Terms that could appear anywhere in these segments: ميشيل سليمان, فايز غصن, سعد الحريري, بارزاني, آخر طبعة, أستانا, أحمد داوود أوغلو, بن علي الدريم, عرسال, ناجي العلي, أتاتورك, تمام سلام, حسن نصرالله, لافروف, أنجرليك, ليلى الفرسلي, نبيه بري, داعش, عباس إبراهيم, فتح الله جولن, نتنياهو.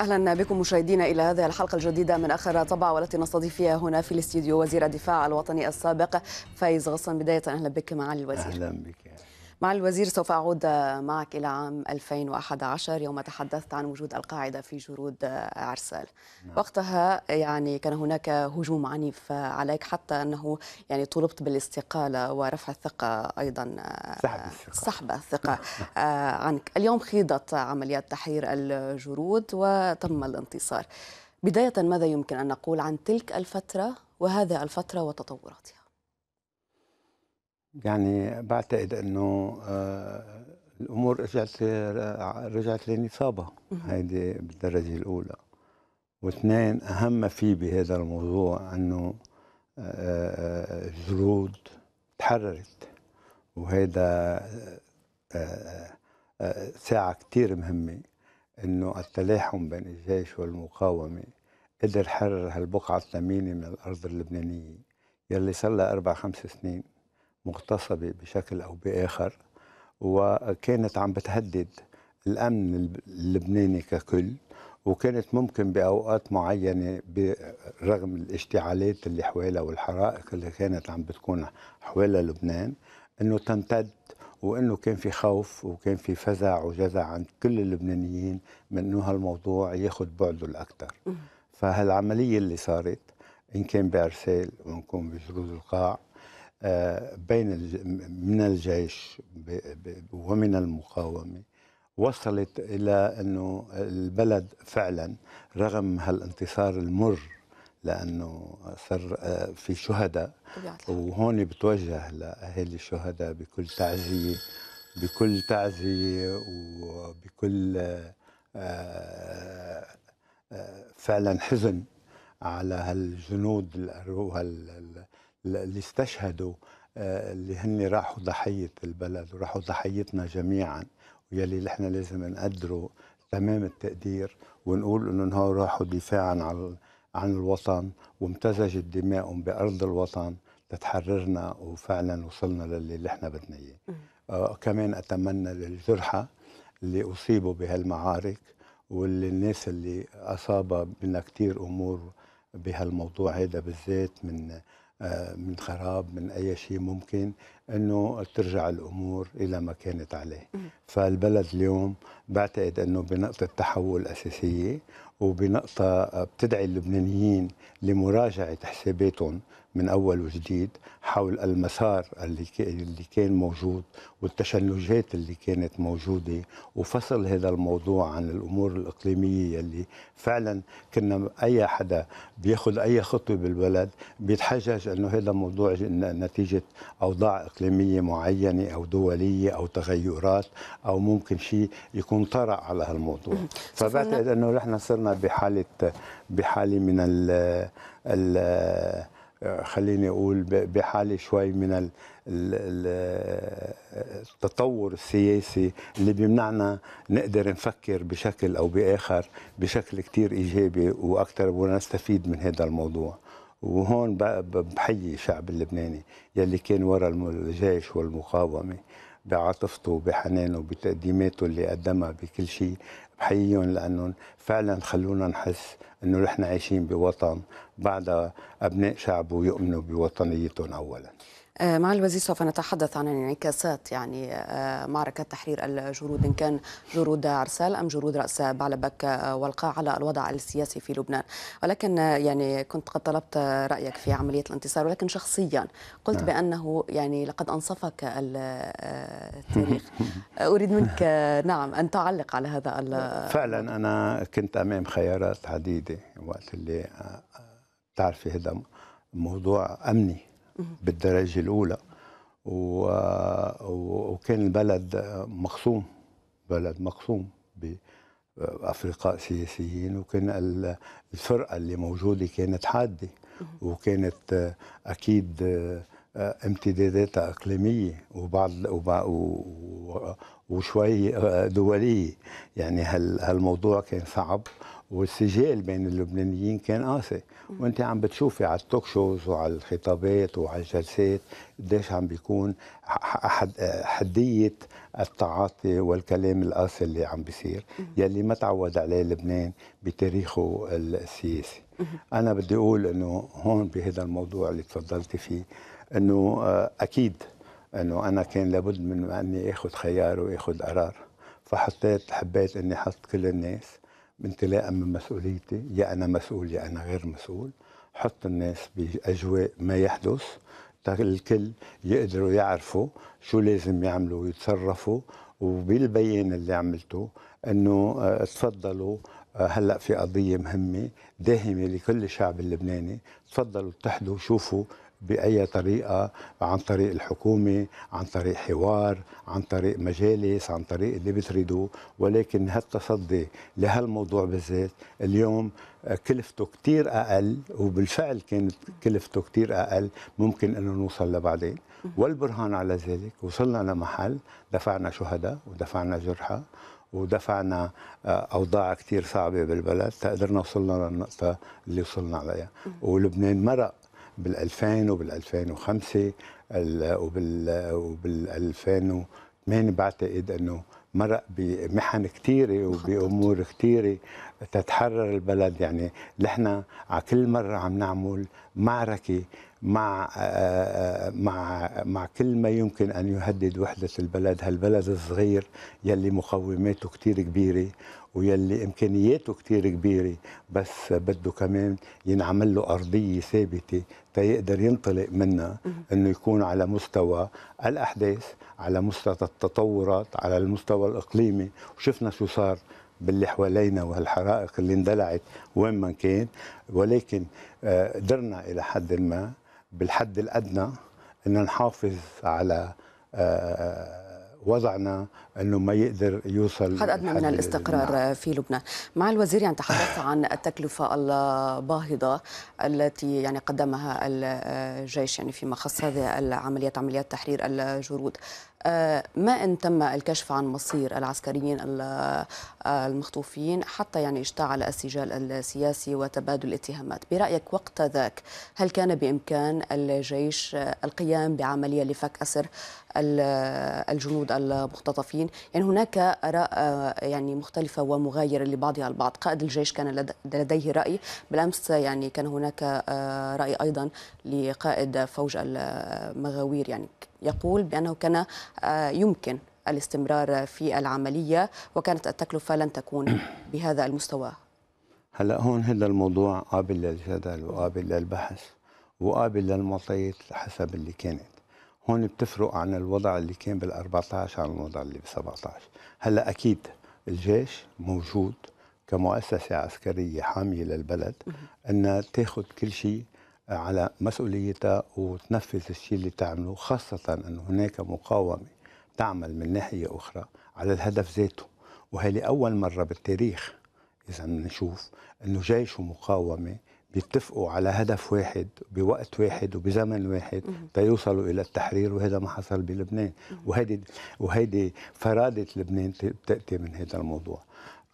أهلا بكم مشاهدينا إلى هذه الحلقة الجديدة من آخر طبعة، والتي نستضيف فيها هنا في الاستديو وزير الدفاع الوطني السابق فايز غصن. بداية أهلا بك معالي الوزير. أهلا بك. معالي الوزير، سوف أعود معك إلى عام 2011 يوم تحدثت عن وجود القاعدة في جرود عرسال. وقتها يعني كان هناك هجوم عنيف عليك، حتى أنه يعني طلبت بالاستقالة ورفع الثقة، أيضا سحب الثقة عنك. اليوم خيضت عمليات تحرير الجرود وتم الانتصار. بداية ماذا يمكن أن نقول عن تلك الفترة وهذه الفترة وتطوراتها؟ يعني بعتقد انه الامور رجعت لنصابها، هيدي بالدرجه الاولى. واثنين، اهم ما في بهذا الموضوع انه الجرود تحررت، وهذا ساعه كثير مهمه، انه التلاحم بين الجيش والمقاومه قدر حرر هالبقعه الثمينه من الارض اللبنانيه يلي صار لها 4 5 سنين مغتصبة بشكل أو بآخر، وكانت عم بتهدد الأمن اللبناني ككل، وكانت ممكن بأوقات معينة برغم الاشتعالات اللي حوالها والحرائق اللي كانت عم بتكون حوالها لبنان أنه تمتد، وأنه كان في خوف وكان في فزع وجزع عند كل اللبنانيين من أنه هالموضوع ياخد بعده الأكثر. فهالعملية اللي صارت إن كان بعرسال وإن كان بجرود القاع بين من الجيش ومن المقاومة وصلت إلى أنه البلد فعلا رغم هالانتصار المر، لأنه صار في شهداء، وهون بتوجه لأهالي الشهداء بكل تعزية وبكل فعلا حزن على هالجنود اللي استشهدوا، اللي هن راحوا ضحية البلد وراحوا ضحيتنا جميعا، ويلي نحن لازم نقدره تمام التقدير ونقول انه هو راحوا دفاعا عن الوطن، وامتزجت دماءهم بارض الوطن لتحررنا، وفعلا وصلنا للي نحن بدنا اياه. كمان اتمنى للجرحى اللي اصيبوا بهالمعارك، واللي الناس اللي اصابها منها كثير امور بهالموضوع هذا بالذات، من خراب، من أي شيء ممكن، أنه ترجع الأمور إلى ما كانت عليه. فالبلد اليوم بعتقد أنه بنقطة تحول أساسية، وبنقطة بتدعي اللبنانيين لمراجعة حساباتهم من أول وجديد حول المسار اللي كان موجود والتشنجات اللي كانت موجودة، وفصل هذا الموضوع عن الأمور الإقليمية اللي فعلا كنا أي حدا بياخد أي خطوة بالبلد بيتحجج أنه هذا موضوع نتيجة أوضاع إقليمية معينة أو دولية أو تغيرات أو ممكن شيء يكون طرأ على هالموضوع. فبعتقد أنه نحن صرنا بحالة من ال خليني أقول بحالة شوي من التطور السياسي اللي بيمنعنا نقدر نفكر بشكل أو بآخر بشكل كتير إيجابي وأكثر ونستفيد من هذا الموضوع. وهون بحيي الشعب اللبناني يلي كان وراء الجيش والمقاومة بعاطفته وبحنانه وبتقديماته اللي قدمها بكل شيء، بحييهم لأنهم فعلا خلونا نحس أنه نحن عايشين بوطن بعد أبناء شعبه يؤمنوا بوطنيتهم أولا. مع الوزير، سوف نتحدث عن انعكاسات يعني معركة تحرير الجرود، إن كان جرود عرسال أم جرود رأس بعلبك والقاع، على الوضع السياسي في لبنان. ولكن يعني كنت قد طلبت رأيك في عملية الانتصار، ولكن شخصيا قلت بأنه يعني لقد أنصفك التاريخ. أريد منك نعم أن تعلق على هذا فعلا أنا كنت أمام خيارات عديدة وقت اللي تعرفي هذا موضوع أمني بالدرجة الأولى، وكان البلد مخصوم، بلد مخصوم بأفرقاء سياسيين، وكان الفرقة اللي موجودة كانت حادة، وكانت أكيد امتداداتها إقليمية وشوي دولية. يعني هالموضوع كان صعب، والسجال بين اللبنانيين كان قاسي، وانت عم بتشوفي على التوك شوز وعلى الخطابات وعلى الجلسات قديش عم بيكون حدية التعاطي والكلام القاسي اللي عم بيصير يلي ما تعود عليه لبنان بتاريخه السياسي. انا بدي اقول انه هون بهذا الموضوع اللي تفضلتي فيه انه اكيد انه انا كان لابد من اني اخذ خيار واخذ قرار، فحطيت حبيت اني احط كل الناس انطلاقا من مسؤوليتي، يا انا مسؤول يا انا غير مسؤول، حط الناس باجواء ما يحدث، الكل يقدروا يعرفوا شو لازم يعملوا ويتصرفوا، وبالبيان اللي عملته انه تفضلوا هلا في قضيه مهمه داهمه لكل الشعب اللبناني، تفضلوا اتحدوا وشوفوا باي طريقه، عن طريق الحكومه، عن طريق حوار، عن طريق مجالس، عن طريق اللي بتريدوه، ولكن هالتصدي لهالموضوع بالذات اليوم كلفته كثير اقل، وبالفعل كانت كلفته كثير اقل، ممكن انه نوصل لبعدين، والبرهان على ذلك وصلنا لمحل دفعنا شهداء ودفعنا جرحى ودفعنا اوضاع كثير صعبه بالبلد، قدرنا وصلنا للنقطه اللي وصلنا عليها، ولبنان مرق بال2000 وبال2005 وبال2008 بعتقد انه مرق بمحن كثيره وبامور كثيره تتحرر البلد، يعني نحن على كل مره عم نعمل معركه مع مع مع كل ما يمكن ان يهدد وحده البلد، هالبلد الصغير يلي مقوماته كثير كبيره ويلي امكانياته كثير كبيره، بس بده كمان ينعمل له ارضيه ثابته تيقدر ينطلق منها، انه يكون على مستوى الاحداث، على مستوى التطورات، على المستوى الاقليمي، وشفنا شو صار باللي حوالينا وهالحرائق اللي اندلعت وين ما كان، ولكن قدرنا الى حد ما بالحد الادنى انه نحافظ على وضعنا انه ما يقدر يوصل حد ادنى من الاستقرار في لبنان. مع الوزير يعني تحدثت عن التكلفه الباهظه التي يعني قدمها الجيش يعني فيما خص هذه العمليات، عمليات تحرير الجرود. ما ان تم الكشف عن مصير العسكريين المخطوفين حتى يعني اشتعل السجال السياسي وتبادل الاتهامات، برأيك وقت ذاك هل كان بإمكان الجيش القيام بعملية لفك أسر الجنود المختطفين؟ يعني هناك آراء يعني مختلفة ومغايرة لبعضها البعض، قائد الجيش كان لديه رأي، بالأمس يعني كان هناك رأي أيضا لقائد فوج المغاوير يعني يقول بأنه كان يمكن الاستمرار في العملية وكانت التكلفة لن تكون بهذا المستوى. هلا هون هذا الموضوع قابل للجدل وقابل للبحث وقابل للمعطيات حسب اللي كانت. هون بتفرق عن الوضع اللي كان بال14 عن الوضع اللي بال17. هلا اكيد الجيش موجود كمؤسسة عسكرية حامية للبلد انها تاخذ كل شيء على مسؤوليتها وتنفذ الشيء اللي تعمله، خاصة أن هناك مقاومة تعمل من ناحية أخرى على الهدف ذاته، وهي لأول مرة بالتاريخ إذا نشوف أنه جيش ومقاومة بيتفقوا على هدف واحد بوقت واحد وبزمن واحد تيوصلوا إلى التحرير، وهذا ما حصل بلبنان، وهيدي فرادة لبنان بتأتي من هذا الموضوع.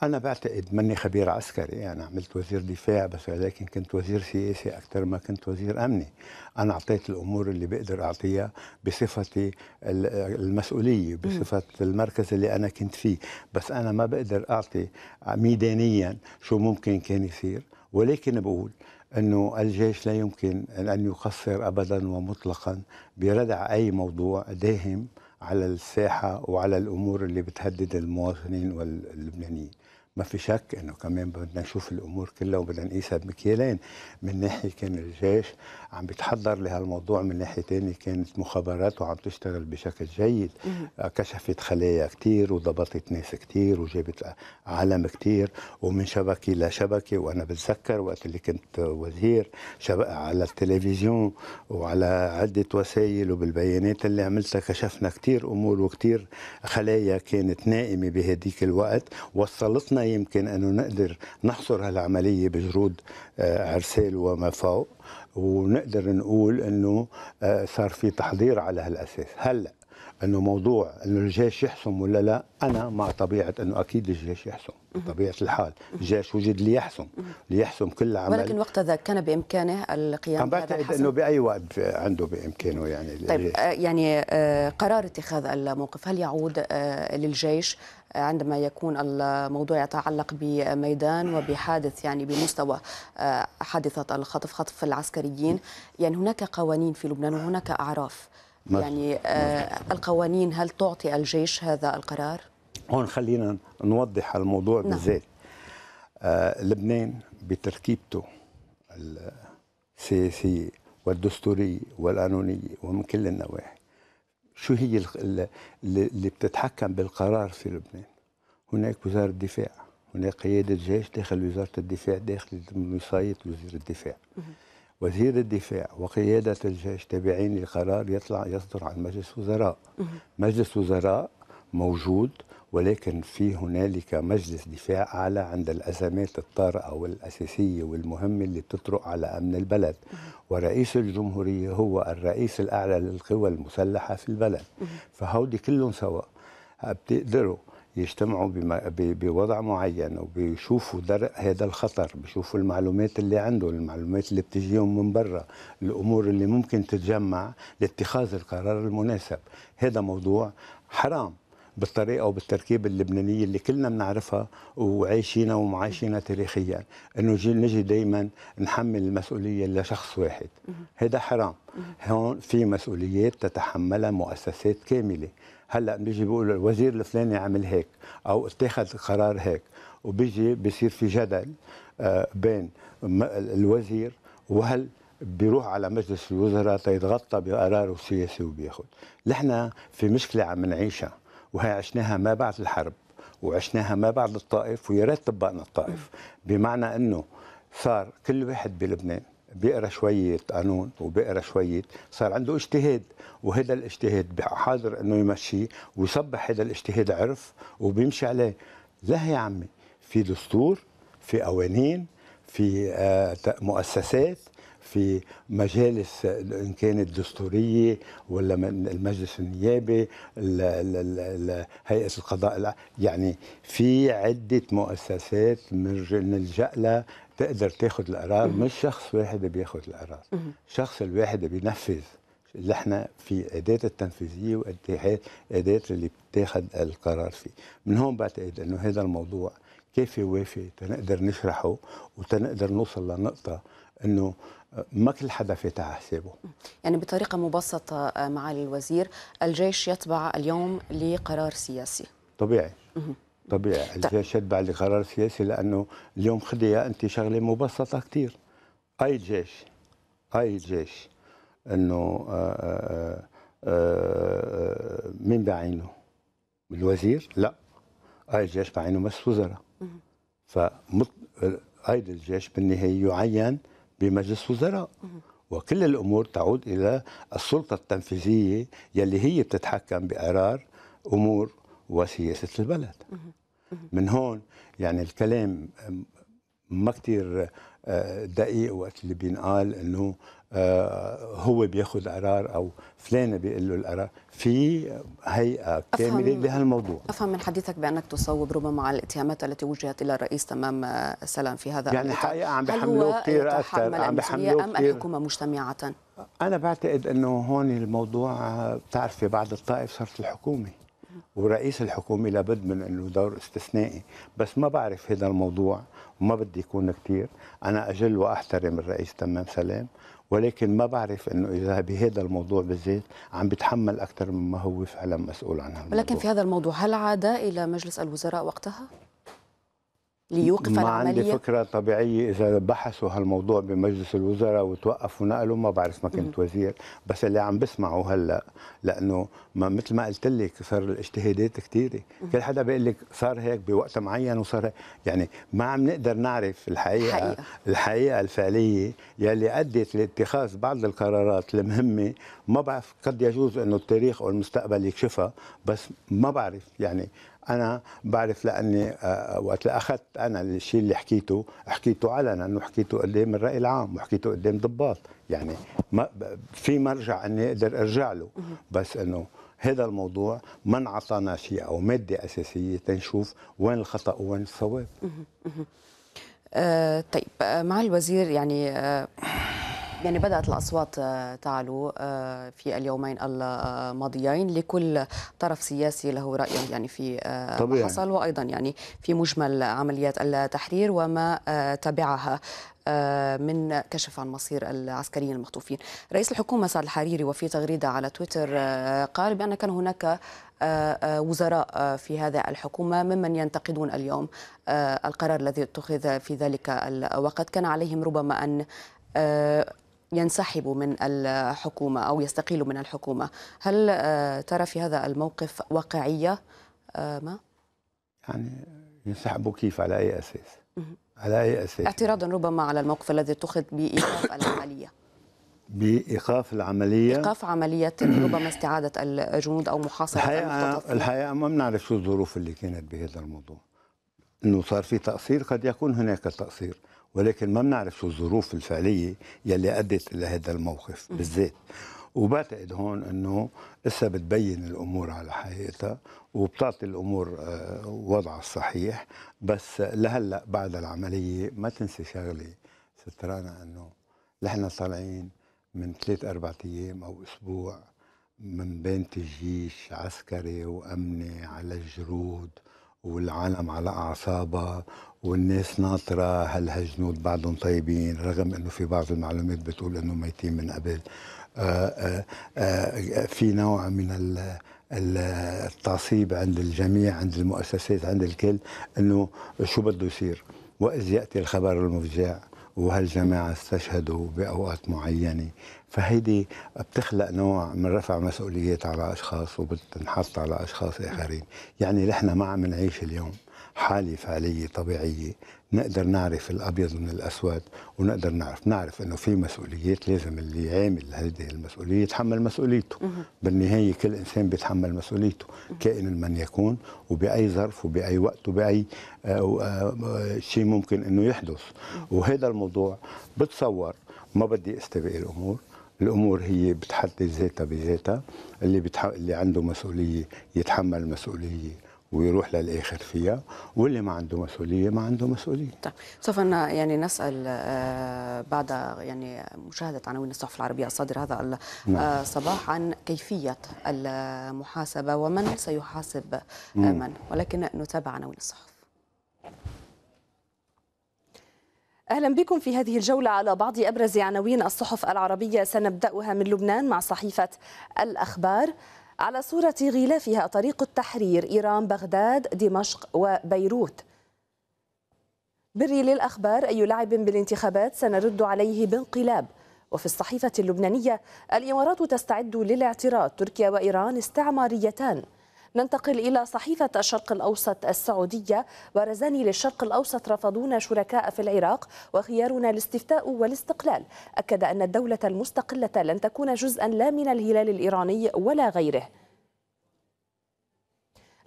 أنا بعتقد ماني خبير عسكري، أنا عملت وزير دفاع بس، ولكن كنت وزير سياسي أكثر ما كنت وزير أمني. أنا أعطيت الأمور اللي بقدر أعطيها بصفتي المسؤولية، بصفة المركز اللي أنا كنت فيه، بس أنا ما بقدر أعطي ميدانيا شو ممكن كان يصير، ولكن بقول أنه الجيش لا يمكن أن يقصر أبدا ومطلقا بردع أي موضوع داهم على الساحة وعلى الأمور اللي بتهدد المواطنين واللبنانيين. ما في شك انه كمان بدنا نشوف الامور كلها وبدنا نقيسها بمكيالين، من ناحيه كان الجيش عم بيتحضر لهالموضوع، من ناحيه ثانيه كانت مخابراته عم تشتغل بشكل جيد، كشفت خلايا كثير وضبطت ناس كثير وجابت عالم كثير ومن شبكه لشبكه، وانا بتذكر وقت اللي كنت وزير على التلفزيون وعلى عده وسائل وبالبيانات اللي عملتها كشفنا كثير امور وكثير خلايا كانت نائمه بهديك الوقت، وصلتنا يمكن أنه نقدر نحصر هالعملية بجرود عرسال وما فوق، ونقدر نقول أنه صار في تحضير على هالأساس. هلأ انه موضوع انه الجيش يحسم ولا لا، انا مع طبيعه انه اكيد الجيش يحسم بطبيعه الحال، الجيش وجد ليحسم كل عمل، ولكن وقت ذاك كان بامكانه القيام بهذا الحسم. انه باي وقت عنده بامكانه يعني. طيب يعني قرار اتخاذ الموقف هل يعود للجيش عندما يكون الموضوع يتعلق بميدان وبحادث يعني بمستوى حادثه الخطف، خطف العسكريين؟ يعني هناك قوانين في لبنان وهناك اعراف، يعني القوانين هل تعطي الجيش هذا القرار؟ هون خلينا نوضح الموضوع بالذات. لبنان بتركيبته السياسية والدستورية والقانونية ومن كل النواحي، شو هي اللي بتتحكم بالقرار في لبنان؟ هناك وزارة الدفاع، هناك قيادة جيش داخل وزارة الدفاع داخل وصاية وزير الدفاع. وزير الدفاع وقيادة الجيش تابعين لقرار يطلع يصدر عن مجلس وزراء. مجلس وزراء موجود، ولكن في هنالك مجلس دفاع أعلى عند الأزمات الطارئة والأساسية والمهمة اللي بتطرق على أمن البلد، ورئيس الجمهورية هو الرئيس الأعلى للقوى المسلحة في البلد، فهودي كلهم سوا بتقدروا يجتمعوا بوضع معين وبيشوفوا درء هذا الخطر، بيشوفوا المعلومات اللي عنده، المعلومات اللي بتجيهم من برا، الأمور اللي ممكن تتجمع لاتخاذ القرار المناسب. هذا موضوع حرام بالطريقه وبالتركيبه اللبنانيه اللي كلنا بنعرفها وعايشينها ومعايشينها تاريخيا، انه نجي دائما نحمل المسؤوليه لشخص واحد، هذا حرام. هون في مسؤوليات تتحملها مؤسسات كامله. هلا بيجي بيقول الوزير الفلاني عمل هيك او اتخذ قرار هيك، وبيجي بيصير في جدل بين الوزير وهل بيروح على مجلس الوزراء تيتغطى بقراره السياسي وبياخذ. نحن في مشكله عم نعيشها، وهي عشناها ما بعد الحرب وعشناها ما بعد الطائف، ويا ريت طبقنا الطائف، بمعنى انه صار كل واحد بلبنان بيقرا شويه قانون وبيقرا شويه، صار عنده اجتهاد، وهذا الاجتهاد حاضر انه يمشيه ويصبح هذا الاجتهاد عرف وبيمشي عليه. لا يا عمي، في دستور، في قوانين، في مؤسسات، في مجالس ان كانت دستوريه ولا المجلس النيابي، هيئه القضاء، يعني في عده مؤسسات من الجألة تقدر تاخذ القرار، مش شخص واحد بياخذ القرار، الشخص الواحد بينفذ. اللي احنا في اداه التنفيذيه واداه اللي بتاخذ القرار فيه. من هون بعتقد انه هذا الموضوع كافي وافي تنقدر نشرحه وتنقدر نوصل لنقطه انه ما كل حدا فاتح حسابه. يعني بطريقه مبسطه معالي الوزير، الجيش يتبع اليوم لقرار سياسي. طبيعي. طبيعي الجيش يتبع لقرار سياسي، لانه اليوم خديها انت شغله مبسطه كثير. اي جيش انه مين بعينه؟ الوزير؟ لا. اي جيش بعينه مجلس وزراء. قائد الجيش بالنهايه يعين بمجلس وزراء، وكل الامور تعود الى السلطه التنفيذيه يلي هي بتتحكم بقرار امور وسياسه البلد. من هون يعني الكلام ما كثير دقيق وقت اللي بينقال انه هو بياخذ قرار او فلان بيقول له القرار، في هيئه كامله لهالموضوع. افهم من حديثك بانك تصوب ربما على الاتهامات التي وجهت الى الرئيس تمام سلام في هذا، يعني الحقيقه عم بحملوه كثير اكثر، عم بحملوه ام الحكومه مجتمعه؟ انا بعتقد انه هون الموضوع، بتعرفي بعد الطائف صارت الحكومه، ورئيس الحكومه لابد من انه دور استثنائي، بس ما بعرف هذا الموضوع وما بدي يكون كثير. انا اجل واحترم الرئيس تمام سلام، ولكن ما بعرف انه اذا بهذا الموضوع بالذات عم بيتحمل اكثر مما هو فعلا مسؤول عن هالموضوع. ولكن في هذا الموضوع هل عاد الى مجلس الوزراء وقتها ليوقف العمليه؟ ما عندي فكره طبيعيه. اذا بحثوا هالموضوع بمجلس الوزراء وتوقفوا نقلوا، ما بعرف، ما كنت وزير، بس اللي عم بسمعه هلا، لانه ما مثل ما قلت لك صار الاجتهادات كثيره، كل حدا بيقول لك صار هيك بوقت معين وصار هيك. يعني ما عم نقدر نعرف الحقيقه الفعليه يلي ادت لاتخاذ بعض القرارات المهمه. ما بعرف، قد يجوز انه التاريخ او المستقبل يكشفها، بس ما بعرف. يعني أنا بعرف لأني وقت أخذت أنا الشيء اللي حكيته علنا، أنه حكيته قدام الرأي العام وحكيته قدام ضباط، يعني ما في مرجع أني أقدر أرجع له، بس أنه هذا الموضوع ما انعطانا شيء او ماده اساسيه تنشوف وين الخطا وين الصواب. طيب مع الوزير يعني بدأت الأصوات تعلو في اليومين الماضيين، لكل طرف سياسي له رأي يعني في ما حصل، وأيضا يعني في مجمل عمليات التحرير وما تبعها من كشف عن مصير العسكريين المخطوفين. رئيس الحكومة سعد الحريري وفي تغريدة على تويتر قال بأن كان هناك وزراء في هذا الحكومة ممن ينتقدون اليوم القرار الذي اتخذ في ذلك الوقت، كان عليهم ربما أن ينسحبوا من الحكومة أو يستقيلوا من الحكومة. هل ترى في هذا الموقف واقعية؟ ما يعني ينسحبوا كيف؟ على أي أساس؟ على أي أساس؟ اعتراضا ربما على الموقف الذي اتخذ بإيقاف العملية. بإيقاف العملية، إيقاف عملية ربما استعادة الجنود أو محاصرة المختطفين. الحقيقة ما بنعرف شو الظروف اللي كانت بهذا الموضوع. إنه صار في تقصير، قد يكون هناك تقصير، ولكن ما بنعرف شو الظروف الفعليه يلي ادت الى هذا الموقف بالذات. وبعتقد هون انه لسه بتبين الامور على حقيقتها وبتعطي الامور وضعها الصحيح، بس لهلا بعد العمليه ما تنسي شغله سترانا، انه نحن طالعين من 3 4 ايام او اسبوع من بين تجيش عسكري وامني على الجرود، والعالم على اعصابها، والناس ناطره هل هالجنود بعدهم طيبين، رغم انه في بعض المعلومات بتقول انه ميتين من قبل. في نوع من التعصيب عند الجميع، عند المؤسسات، عند الكل، انه شو بده يصير. واذ ياتي الخبر المفجع وهالجماعه استشهدوا باوقات معينه، فهيدي بتخلق نوع من رفع مسؤوليات على اشخاص وبتنحط على اشخاص اخرين. يعني نحن ما عم نعيش اليوم حاله فعليه طبيعيه نقدر نعرف الابيض من الاسود، ونقدر نعرف انه في مسؤوليات لازم اللي يعامل هذه المسؤوليه يتحمل مسؤوليته. بالنهايه كل انسان بيتحمل مسؤوليته، كائن من يكون، وباي ظرف وباي وقت وباي شيء ممكن انه يحدث. وهذا الموضوع بتصور ما بدي استبق الامور، الامور هي بتحدد ذاتها بذاتها، اللي عنده مسؤوليه يتحمل مسؤوليه ويروح للآخر فيها، واللي ما عنده مسؤولية ما عنده مسؤولية. طيب سوف يعني نسأل بعد يعني مشاهدة عناوين الصحف العربية الصادرة هذا الصباح عن كيفية المحاسبة ومن سيحاسب من، ولكن نتابع عناوين الصحف. أهلا بكم في هذه الجولة على بعض أبرز عناوين الصحف العربية، سنبدأها من لبنان مع صحيفة الأخبار. على صورة غلافها طريق التحرير، إيران، بغداد، دمشق وبيروت. بري للأخبار، أي لاعب بالانتخابات سنرد عليه بانقلاب. وفي الصحيفة اللبنانية، الإمارات تستعد للاعتراض، تركيا وإيران استعماريتان. ننتقل إلى صحيفة الشرق الأوسط السعودية، بارزاني للشرق الأوسط رفضونا شركاء في العراق وخيارنا الاستفتاء والاستقلال، أكد أن الدولة المستقلة لن تكون جزءا لا من الهلال الإيراني ولا غيره.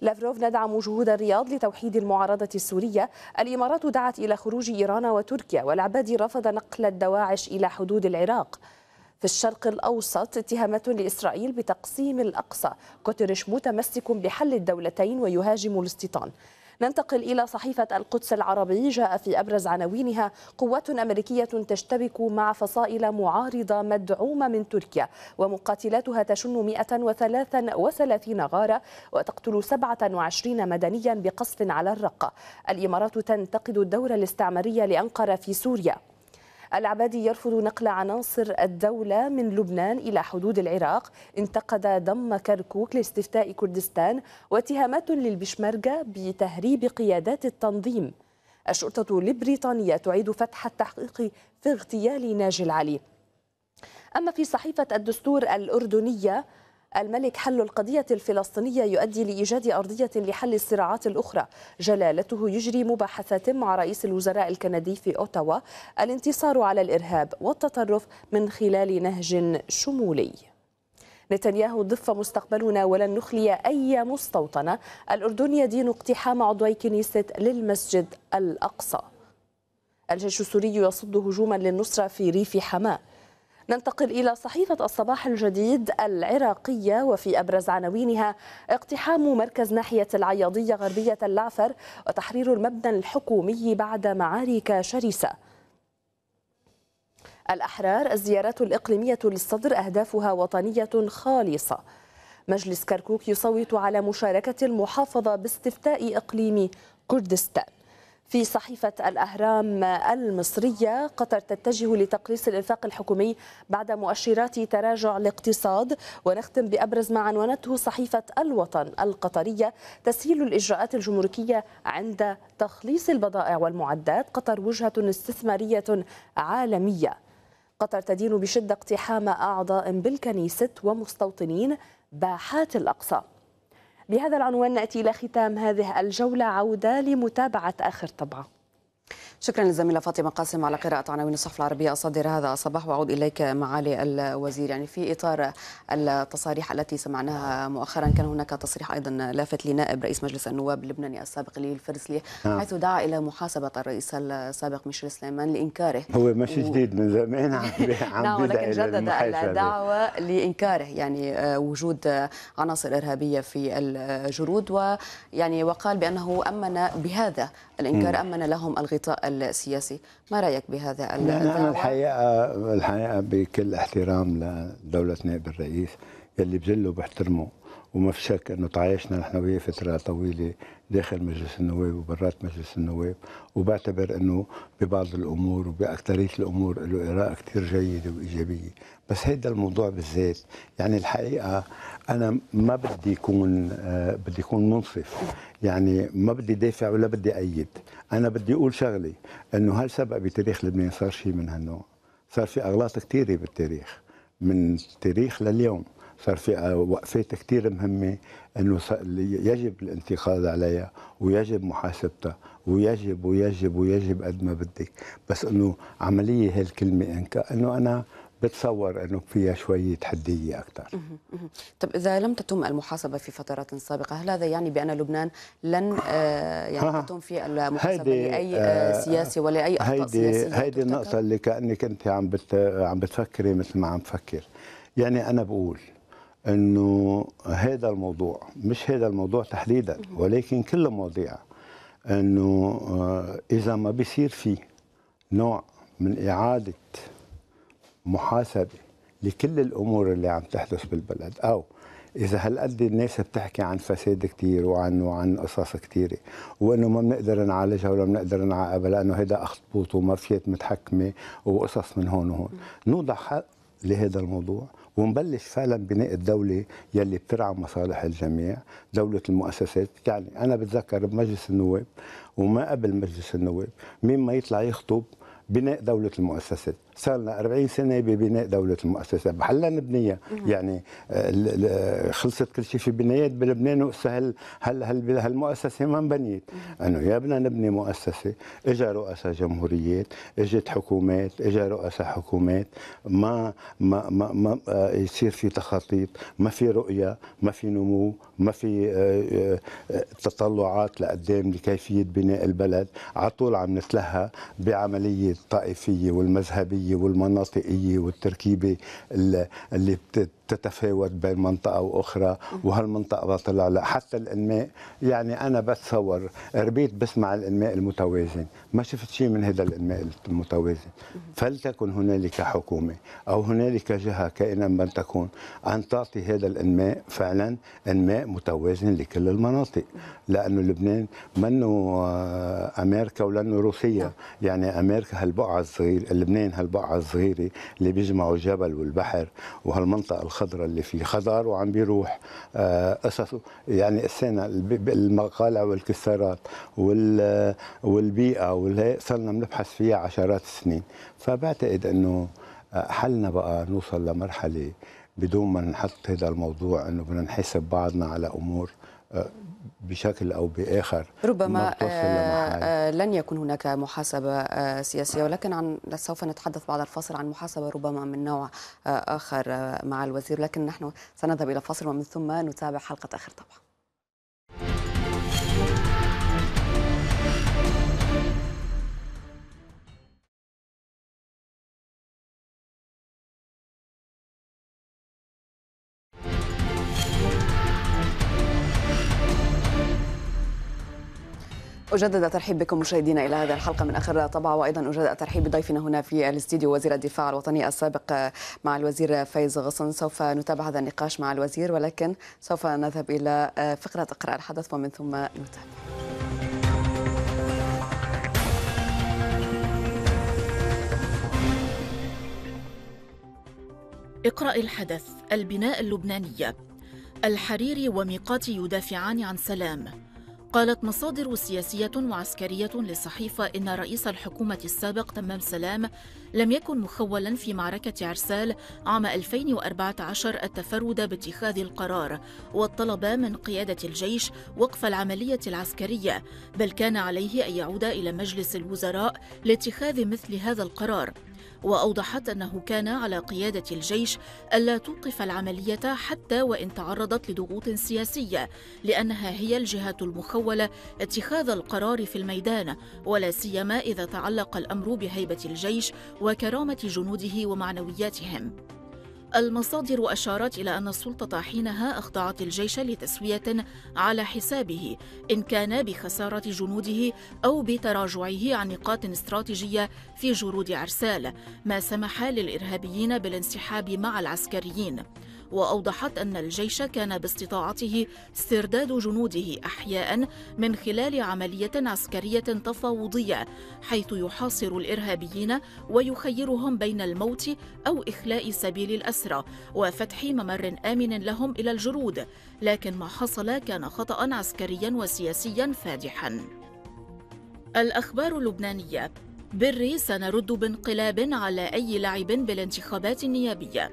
لافروف ندعم جهود الرياض لتوحيد المعارضة السورية، الإمارات دعت إلى خروج إيران وتركيا، والعبادي رفض نقل الدواعش إلى حدود العراق. في الشرق الأوسط، اتهامات لإسرائيل بتقسيم الأقصى، كوتريش متمسك بحل الدولتين ويهاجم الاستيطان. ننتقل إلى صحيفة القدس العربي، جاء في أبرز عناوينها قوات أمريكية تشتبك مع فصائل معارضة مدعومة من تركيا، ومقاتلاتها تشن 133 غارة وتقتل 27 مدنيا بقصف على الرقة. الإمارات تنتقد الدور الاستعمارية لأنقرة في سوريا. العبادي يرفض نقل عناصر الدولة من لبنان إلى حدود العراق، انتقد ضم كركوك لاستفتاء كردستان، واتهامات للبشمركة بتهريب قيادات التنظيم. الشرطة البريطانية تعيد فتح التحقيق في اغتيال ناجي العلي. أما في صحيفة الدستور الأردنية، الملك حل القضية الفلسطينية يؤدي لإيجاد أرضية لحل الصراعات الأخرى، جلالته يجري مباحثات مع رئيس الوزراء الكندي في أوتاوا، الانتصار على الإرهاب والتطرف من خلال نهج شمولي. نتنياهو ضفة مستقبلنا ولن نخلي أي مستوطنة، الأردن يدين اقتحام عضوي كنيسة للمسجد الأقصى. الجيش السوري يصد هجوما للنصرة في ريف حماة. ننتقل إلى صحيفة الصباح الجديد العراقية، وفي أبرز عناوينها اقتحام مركز ناحية العياضية غربية اللعفر وتحرير المبنى الحكومي بعد معارك شرسة. الأحرار الزيارات الإقليمية للصدر أهدافها وطنية خالصة. مجلس كركوك يصوت على مشاركة المحافظة باستفتاء إقليم كردستان. في صحيفة الأهرام المصرية، قطر تتجه لتقليص الإنفاق الحكومي بعد مؤشرات تراجع الاقتصاد. ونختم بأبرز ما عنونته صحيفة الوطن القطرية، تسهيل الإجراءات الجمركية عند تخليص البضائع والمعدات، قطر وجهة استثمارية عالمية. قطر تدين بشدة اقتحام أعضاء بالكنيسة ومستوطنين باحات الأقصى. بهذا العنوان نأتي إلى ختام هذه الجولة، عودة لمتابعة آخر طبعة. شكرا للزميلة فاطمة قاسم على قراءة عناوين الصحف العربية الصادرة هذا الصباح، وأعود إليك معالي الوزير. يعني في إطار التصاريح التي سمعناها مؤخرا، كان هناك تصريح أيضا لافت لنائب رئيس مجلس النواب اللبناني السابق ليلى الفرسلي، حيث دعا إلى محاسبة الرئيس السابق ميشيل سليمان لإنكاره. هو مش جديد، من زمان نعم، ولكن جدد الدعوة لإنكاره يعني وجود عناصر إرهابية في الجرود، ويعني وقال بأنه أمن بهذا الإنكار أمن لهم الغطاء السياسي. ما رأيك بهذا الدعوة؟ أنا الحقيقة بكل احترام لدولة نائب الرئيس يلي بذله بحترمه، وما في شك انه تعايشنا نحن وياه فتره طويله داخل مجلس النواب وبرات مجلس النواب، وبعتبر انه ببعض الامور وباكثريه الامور له اراءه كثير جيده وايجابيه، بس هذا الموضوع بالذات يعني الحقيقه انا ما بدي يكون منصف، يعني ما بدي دافع ولا بدي ايد، انا بدي اقول شغله انه هل سبق بتاريخ لبنان صار شيء من هالنوع؟ صار في اغلاط كثيره بالتاريخ، من التاريخ لليوم صار في وقفات كثير مهمة أنه يجب الانتقاد عليها ويجب محاسبتها ويجب ويجب ويجب قد ما بدك، بس أنه عملية هالكلمة أنه أنا بتصور أنه فيها شوية حدية أكثر. طب إذا لم تتم المحاسبة في فترات سابقة، هل هذا يعني بأن لبنان لن يعني تتم في المحاسبة لأي سياسي ولا أي أخطاء سياسية؟ هيدي النقطة اللي كأنك أنت عم بتفكري مثل ما عم بفكر. يعني أنا بقول أنه هذا الموضوع، مش هذا الموضوع تحديدا ولكن كل مواضيع، أنه إذا ما بيصير فيه نوع من إعادة محاسبة لكل الأمور اللي عم تحدث بالبلد، أو إذا هالقد الناس بتحكي عن فساد كثير وعن قصص كثيرة وأنه ما بنقدر نعالجها ولا بنقدر نعاقبها لأنه هذا أخطبوط ومافيات متحكمة وقصص من هون وهون، نوضح لهذا الموضوع ونبلش فعلا بناء الدولة يلي بترعى مصالح الجميع، دولة المؤسسات. يعني أنا بتذكر بمجلس النواب وما قبل مجلس النواب مين ما يطلع يخطب بناء دولة المؤسسات، صار لنا 40 سنة ببناء دولة المؤسسات، بحلا نبنيها، يعني خلصت كل شيء في بنايات بلبنان وسهل هالمؤسسة ما انبنيت، انه يا بدنا نبني مؤسسة، اجا رؤساء جمهوريات، اجت حكومات، اجا رؤساء حكومات، ما يصير في تخطيط، ما في رؤية، ما في نمو، ما في تطلعات لقدام لكيفية بناء البلد، على طول عم نتلهى بعملية الطائفية والمذهبية والمناطقية والتركيبة اللي تتفاوت بين منطقة وأخرى، وهالمنطقة بطلع لا حتى الإنماء. يعني أنا بتصور ربيت بسمع الإنماء المتوازن، ما شفت شيء من هذا الإنماء المتوازن. فلتكن هنالك حكومة أو هنالك جهة كائنا من تكون أن تعطي هذا الإنماء فعلا إنماء متوازن لكل المناطق، لأنه لبنان منه أمريكا ولأنه روسيا، يعني أمريكا هالبقعة الصغيرة، لبنان هالبقعة الصغيرة اللي بيجمعوا الجبل والبحر وهالمنطقة الخضرة اللي فيه خضار وعم بيروح قصص، يعني السنة المقالع والكسارات والبيئة صرنا بنبحث فيها عشرات السنين. فبعتقد انه حلنا بقى نوصل لمرحلة بدون ما نحط هذا الموضوع انه بدنا نحاسب بعضنا على امور بشكل أو بآخر، ربما لن يكون هناك محاسبة سياسية، ولكن سوف نتحدث بعد الفاصل عن محاسبة ربما من نوع آخر مع الوزير. لكن نحن سنذهب إلى فاصل ومن ثم نتابع حلقة آخر طبعا. أجدد الترحيب بكم مشاهدينا إلى هذه الحلقة من آخر طبعة، وأيضا أجدد الترحيب بضيفنا هنا في الاستديو وزير الدفاع الوطني السابق مع الوزير فايز غصن. سوف نتابع هذا النقاش مع الوزير، ولكن سوف نذهب إلى فقرة إقراء الحدث ومن ثم نتابع. اقرأ الحدث. البناء اللبنانية، الحريري وميقاتي يدافعان عن سلام. قالت مصادر سياسية وعسكرية للصحيفة إن رئيس الحكومة السابق تمام سلام لم يكن مخولا في معركة عرسال عام 2014 التفرد باتخاذ القرار والطلب من قيادة الجيش وقف العملية العسكرية، بل كان عليه أن يعود إلى مجلس الوزراء لاتخاذ مثل هذا القرار. وأوضحت أنه كان على قيادة الجيش ألا توقف العملية حتى وإن تعرضت لضغوط سياسية، لأنها هي الجهة المخولة اتخاذ القرار في الميدان، ولا سيما إذا تعلق الأمر بهيبة الجيش وكرامة جنوده ومعنوياتهم. المصادر أشارت إلى أن السلطة حينها أخضعت الجيش لتسوية على حسابه، إن كان بخسارة جنوده أو بتراجعه عن نقاط استراتيجية في جرود عرسال، ما سمح للإرهابيين بالانسحاب مع العسكريين. وأوضحت أن الجيش كان باستطاعته استرداد جنوده أحياء من خلال عملية عسكرية تفاوضية، حيث يحاصر الإرهابيين ويخيرهم بين الموت أو إخلاء سبيل الأسرى وفتح ممر آمن لهم إلى الجرود، لكن ما حصل كان خطأ عسكريا وسياسيا فادحا. الأخبار اللبنانية. بري سنرد بانقلاب على أي لعب بالانتخابات النيابية.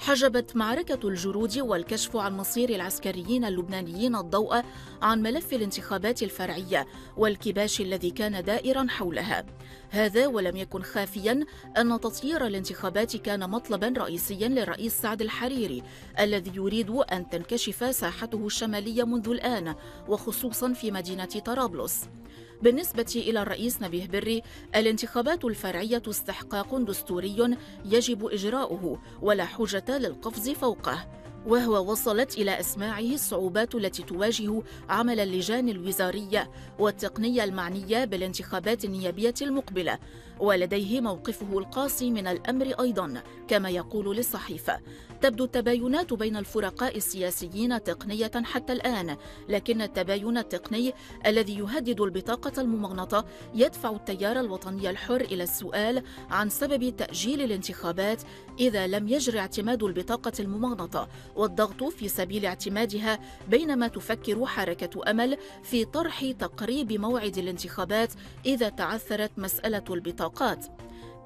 حجبت معركة الجرود والكشف عن مصير العسكريين اللبنانيين الضوء عن ملف الانتخابات الفرعية والكباش الذي كان دائرا حولها. هذا ولم يكن خافيا أن تطيير الانتخابات كان مطلبا رئيسيا للرئيس سعد الحريري، الذي يريد أن تنكشف ساحته الشمالية منذ الآن، وخصوصا في مدينة طرابلس. بالنسبة إلى الرئيس نبيه بري، الانتخابات الفرعية استحقاق دستوري يجب إجراؤه ولا حجة للقفز فوقه، وهو وصلت إلى إسماعه الصعوبات التي تواجه عمل اللجان الوزارية والتقنية المعنية بالانتخابات النيابية المقبلة، ولديه موقفه القاسي من الأمر أيضا. كما يقول للصحيفة، تبدو التباينات بين الفرقاء السياسيين تقنية حتى الآن، لكن التباين التقني الذي يهدد البطاقة الممغنطة يدفع التيار الوطني الحر إلى السؤال عن سبب تأجيل الانتخابات إذا لم يجري اعتماد البطاقة الممغنطة والضغط في سبيل اعتمادها، بينما تفكر حركة أمل في طرح تقريب موعد الانتخابات إذا تعثرت مسألة البطاقات.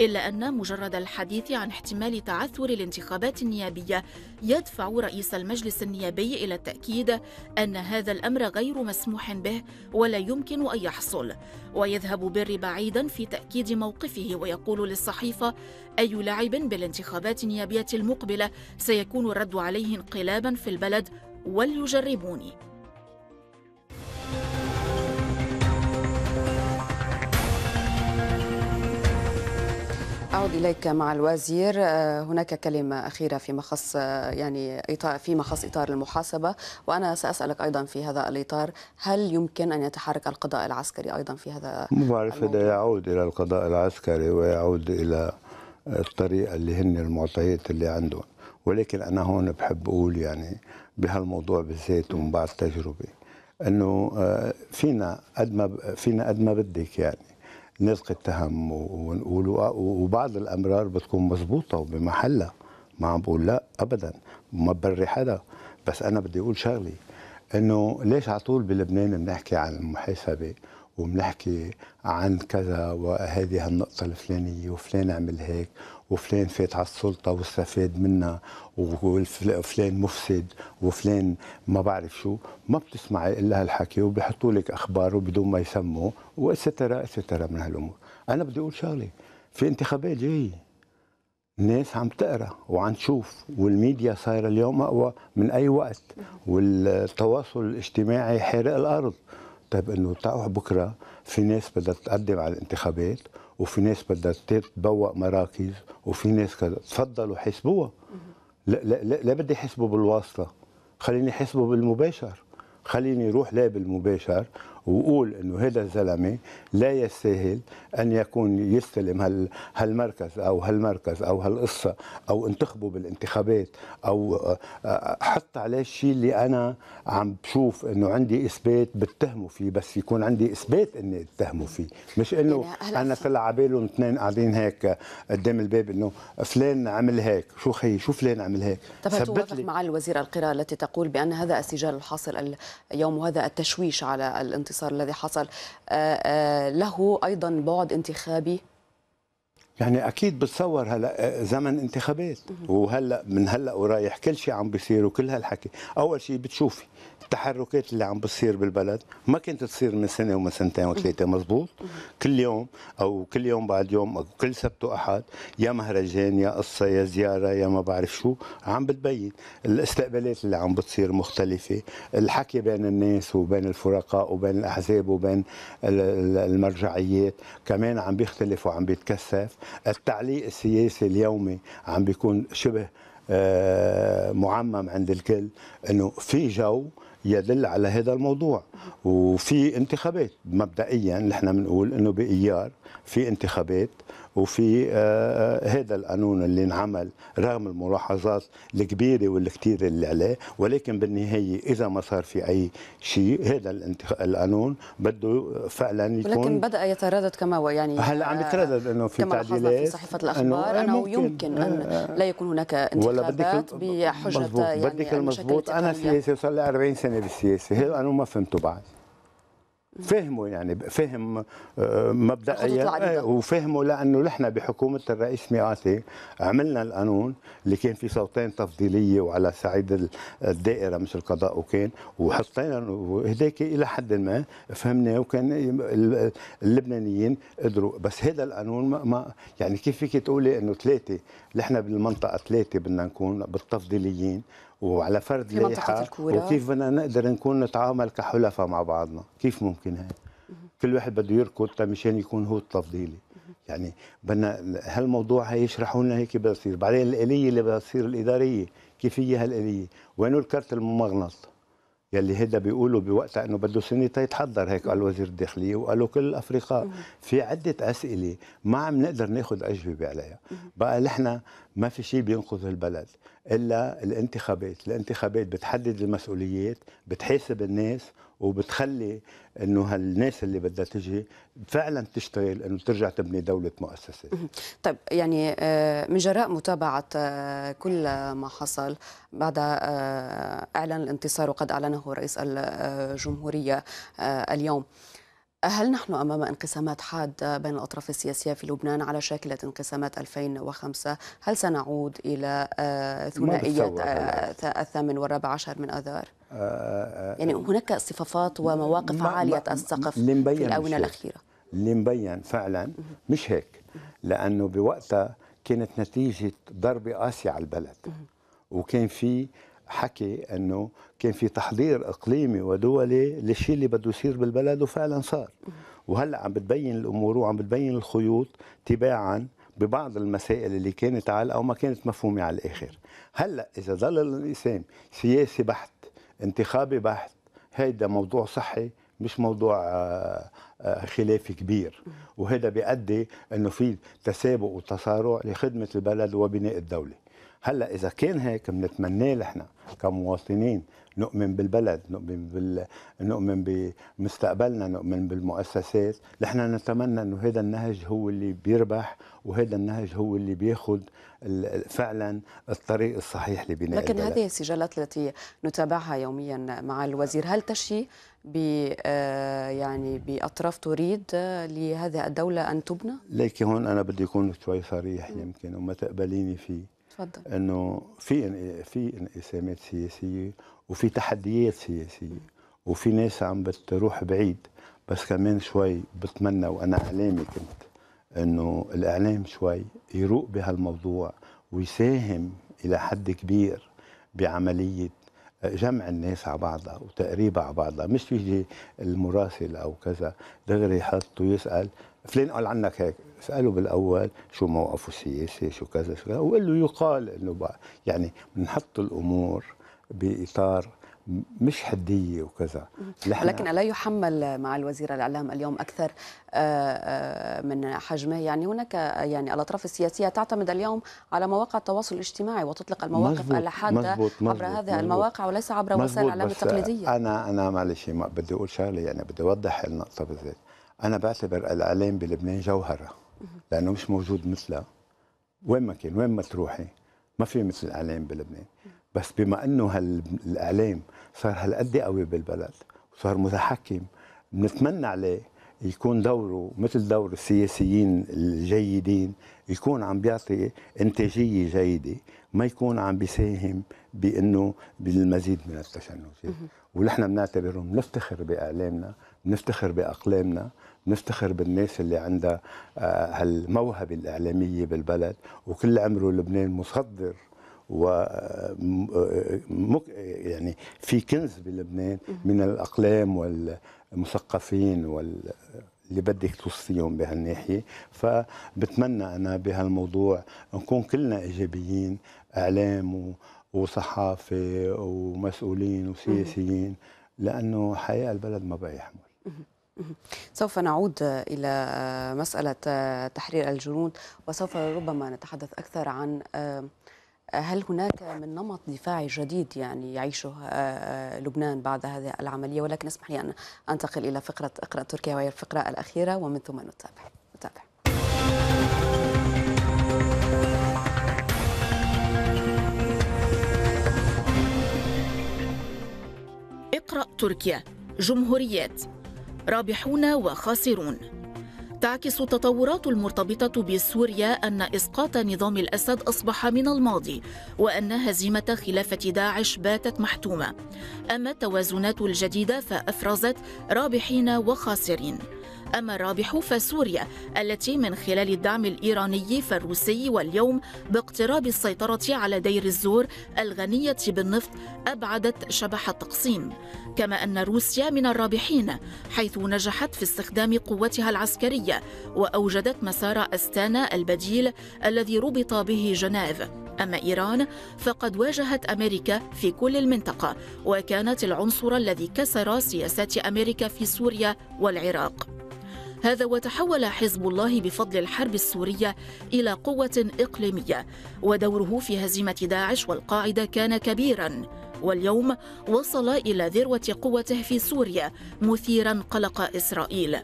إلا أن مجرد الحديث عن احتمال تعثر الانتخابات النيابية يدفع رئيس المجلس النيابي إلى التأكيد أن هذا الأمر غير مسموح به ولا يمكن أن يحصل. ويذهب بري بعيدا في تأكيد موقفه ويقول للصحيفة: أي لعب بالانتخابات النيابية المقبلة سيكون الرد عليه انقلابا في البلد وليجربوني. أعود إليك مع الوزير. هناك كلمة أخيرة فيما خص إطار المحاسبة، وأنا سأسألك أيضا في هذا الإطار، هل يمكن أن يتحرك القضاء العسكري أيضا في هذا؟ بعرف هذا يعود إلى القضاء العسكري ويعود إلى الطريقة اللي هن المعطيات اللي عندهم، ولكن أنا هون بحب أقول بهالموضوع بالذات ومن بعد تجربة إنه فينا قد ما بدك نلقي التهم ونقول، وبعض الامرار بتكون مضبوطه وبمحلها، ما عم بقول لا ابدا ما بري حدا، بس انا بدي اقول شغلي انه ليش على طول بلبنان بنحكي عن المحاسبه وبنحكي عن كذا وهذه هالنقطه الفلانيه وفلان عمل هيك وفلان فات على السلطه واستفاد منها وفلان مفسد وفلان ما بعرف شو، ما بتسمعي الا هالحكي وبيحطوا لك اخباره بدون ما يسموا وسترى سترى من هالامور. انا بدي اقول شغله، في انتخابات جايه، الناس عم تقرا وعم تشوف، والميديا صايره اليوم اقوى من اي وقت، والتواصل الاجتماعي حرق الارض. طيب انه تعوا بكره في ناس بدها تقدم على الانتخابات وفي ناس بدها تتبوق مراكز وفي ناس كذا، تفضلوا حسبوها. لا لا لا بدي حسبه بالواسطه، خليني حسبه بالمباشر، خليني روح لعب المباشر وقول انه هذا الزلمه لا يستاهل ان يكون يستلم هالمركز او هالمركز او هالقصه او انتخبه بالانتخابات او حط عليه الشيء اللي انا عم بشوف انه عندي اثبات بتهمه فيه، بس يكون عندي اثبات اني اتهمه فيه، مش انه انا طلع على بالهم اثنين قاعدين هيك قدام الباب انه فلان عمل هيك، شو خيي شو فلان عمل هيك. طب هل توافق مع الوزيره القراءه التي تقول بان هذا السجال الحاصل اليوم وهذا التشويش على الانتصار الذي حصل له ايضا بعد انتخابي؟ يعني اكيد بتصور هلا زمن انتخابات وهلا من هلا ورايح كل شيء عم بيصير وكل هالحكي، اول شيء بتشوفي التحركات اللي عم بتصير بالبلد ما كانت تصير من سنه ومن سنتين وثلاثه، مزبوط؟ كل يوم او كل يوم بعد يوم او كل سبت واحد يا مهرجان يا قصه يا زياره يا ما بعرف شو، عم بتبين الاستقبالات اللي عم بتصير مختلفه، الحكي بين الناس وبين الفرقاء وبين الاحزاب وبين المرجعيات كمان عم بيختلف وعم بيتكثف، التعليق السياسي اليومي عم بيكون شبه معمم عند الكل انه في جو يدل على هذا الموضوع، وفي انتخابات مبدئيا نحن بنقول انه بايار في انتخابات، وفي هذا القانون اللي انعمل رغم الملاحظات الكبيره والكثيره اللي عليه، ولكن بالنهايه اذا ما صار في اي شيء هذا القانون بده فعلا يكون، ولكن بدا يتردد كما هو يعني هلا عم يتردد انه في تعديلات في صحيفه الاخبار انه يمكن ان لا يكون هناك انتخابات بحجه يعني بدك المضبوط. انا سياسي وصار لي 40 سنه بالسياسه، هذا القانون ما فهمته بعد، فهموا يعني فهم مبدئيا وفهموا لانه نحن بحكومه الرئيس ميقاتي عملنا القانون اللي كان في صوتين تفضيليه وعلى صعيد الدائره مش القضاء، وكان وحطينا هداك الى حد ما فهمناه وكان اللبنانيين قدروا، بس هذا القانون ما يعني كيف فيك تقولي انه ثلاثه نحن بالمنطقه ثلاثه بدنا نكون بالتفضيليين وعلى فرد لائحة، وكيف بدنا نقدر نكون نتعامل كحلفاء مع بعضنا؟ كيف ممكن هيك؟ كل واحد بده يركض مشان يكون هو التفضيلي، يعني بدنا هالموضوع هيشرحوا لنا هيك بدها تصير، بعدين الآلية اللي بدها تصير الإدارية، كيف هي هالآلية؟ وينو الكرت الممغنط؟ يلي هيدا بيقولوا بوقتها انه بده سنه تيتحضر، هيك قال وزير الداخليه وقالوا كل الافرقاء، في عده اسئله ما عم نقدر ناخذ اجوبه عليها، بقى نحن ما في شيء بينقذ البلد الا الانتخابات، الانتخابات بتحدد المسؤوليات، بتحاسب الناس وبتخلي انه هالناس اللي بدها تجي فعلا تشتغل انه ترجع تبني دوله مؤسسات. طيب يعني من جراء متابعه كل ما حصل بعد اعلان الانتصار وقد اعلنه رئيس الجمهوريه اليوم، هل نحن امام انقسامات حاده بين الاطراف السياسيه في لبنان على شاكله انقسامات 2005؟ هل سنعود الى ثنائيه الثامن والرابع عشر من اذار؟ يعني هناك اصطفافات ومواقف عاليه السقف في الاونه الاخيره. اللي مبين فعلا مش هيك، لانه بوقتها كانت نتيجه ضربه قاسيه على البلد، وكان في حكي انه كان في تحضير اقليمي ودولي للشيء اللي بده يصير بالبلد، وفعلا صار، وهلا عم بتبين الامور وعم بتبين الخيوط تباعا ببعض المسائل اللي كانت عالقه وما كانت مفهومه على الاخر. هلا اذا ضل الانقسام سياسي بحت انتخابي بحت، هيدا موضوع صحي مش موضوع خلاف كبير، وهذا بيؤدي انه في تسابق وتصارع لخدمه البلد وبناء الدوله. هلا إذا كان هيك بنتمناه نحن كمواطنين، نؤمن بالبلد، نؤمن بمستقبلنا، نؤمن بالمؤسسات، نحن نتمنى إنه هذا النهج هو اللي بيربح، وهذا النهج هو اللي بياخذ فعلا الطريق الصحيح لبناء البلد. لكن هذه السجالات التي نتابعها يوميا مع الوزير هل تشي يعني بأطراف تريد لهذه الدولة أن تبنى؟ ليكي هون أنا بدي أكون شوي صريح يمكن وما تقبليني فيه. تفضل. انه في انقسامات سياسيه وفي تحديات سياسيه وفي ناس عم بتروح بعيد، بس كمان شوي بتمنى وانا اعلامي كنت انه الاعلام شوي يروق بهالموضوع ويساهم الى حد كبير بعمليه جمع الناس على بعضها وتقريبها على بعضها، مش يجي المراسل او كذا دغري يحط ويسال فلان قال عنك هيك، اساله بالاول شو موقفه السياسي شو كذا شو كذا، وقال له يقال انه يعني بنحط الامور باطار مش حديه وكذا. لكن ألا يحمل مع الوزير الإعلام اليوم أكثر من حجمه؟ يعني هناك يعني الأطراف السياسية تعتمد اليوم على مواقع التواصل الاجتماعي وتطلق المواقف الحادة عبر هذه المواقع وليس عبر وسائل الإعلام التقليدية. أنا معلش بدي أقول شغلة، يعني بدي أوضح النقطة بالذات. أنا بعتبر الإعلام بلبنان جوهرة، لأنه مش موجود مثلها وين ما كان، وين ما تروحي ما في مثل الإعلام بلبنان. بس بما انه الاعلام صار هالقد قوي بالبلد وصار متحكم، بنتمنى عليه يكون دوره مثل دور السياسيين الجيدين، يكون عم بيعطي انتاجيه جيده، ما يكون عم بيساهم بانه بالمزيد من التشنجات. ونحن بنعتبرهم، بنفتخر باعلامنا، بنفتخر باقلامنا، بنفتخر بالناس اللي عندها هالموهبه الاعلاميه بالبلد. وكل عمره لبنان مصدر، و يعني في كنز بلبنان من الاقلام والمثقفين اللي بدك توصيهم بهالناحيه. فبتمنى انا بهالموضوع نكون كلنا ايجابيين، اعلام وصحافه ومسؤولين وسياسيين، لانه حياه البلد ما بقى يحمل. سوف نعود إلى مسألة تحرير الجنود، وسوف ربما نتحدث أكثر عن هل هناك من نمط دفاعي جديد يعني يعيشه لبنان بعد هذه العملية. ولكن اسمح لي أن أنتقل إلى فقرة اقرأ تركيا، وهي الفقرة الأخيرة، ومن ثم نتابع. اقرأ تركيا، جمهوريات، رابحون وخاسرون. تعكس التطورات المرتبطة بسوريا أن إسقاط نظام الأسد أصبح من الماضي، وأن هزيمة خلافة داعش باتت محتومة. أما التوازنات الجديدة فأفرزت رابحين وخاسرين. أما الرابح فسوريا التي من خلال الدعم الإيراني فالروسي واليوم باقتراب السيطرة على دير الزور الغنية بالنفط أبعدت شبح التقسيم. كما أن روسيا من الرابحين حيث نجحت في استخدام قوتها العسكرية وأوجدت مسار أستانا البديل الذي ربط به جنيف. أما إيران فقد واجهت أمريكا في كل المنطقة، وكانت العنصر الذي كسر سياسات أمريكا في سوريا والعراق. هذا وتحول حزب الله بفضل الحرب السورية إلى قوة إقليمية، ودوره في هزيمة داعش والقاعدة كان كبيراً، واليوم وصل إلى ذروة قوته في سوريا مثيراً قلق إسرائيل.